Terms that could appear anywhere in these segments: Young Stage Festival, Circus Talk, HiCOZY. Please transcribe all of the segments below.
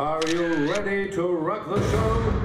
Are you ready to rock the show?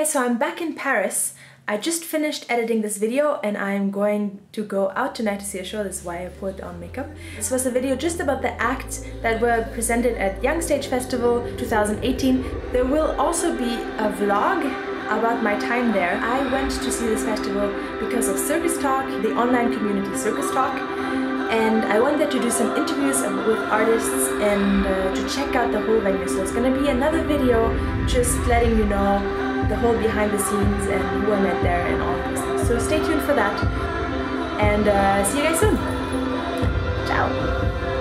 Okay, so I'm back in Paris. I just finished editing this video and I'm going to go out tonight to see a show. That's why I put on makeup. This was a video just about the acts that were presented at Young Stage Festival 2018. There will also be a vlog about my time there. I went to see this festival because of Circus Talk, the online community Circus Talk, and I went there to do some interviews with artists and to check out the whole venue. So it's gonna be another video just letting you know the whole behind the scenes and who I met there and all of this. So stay tuned for that and see you guys soon. Ciao!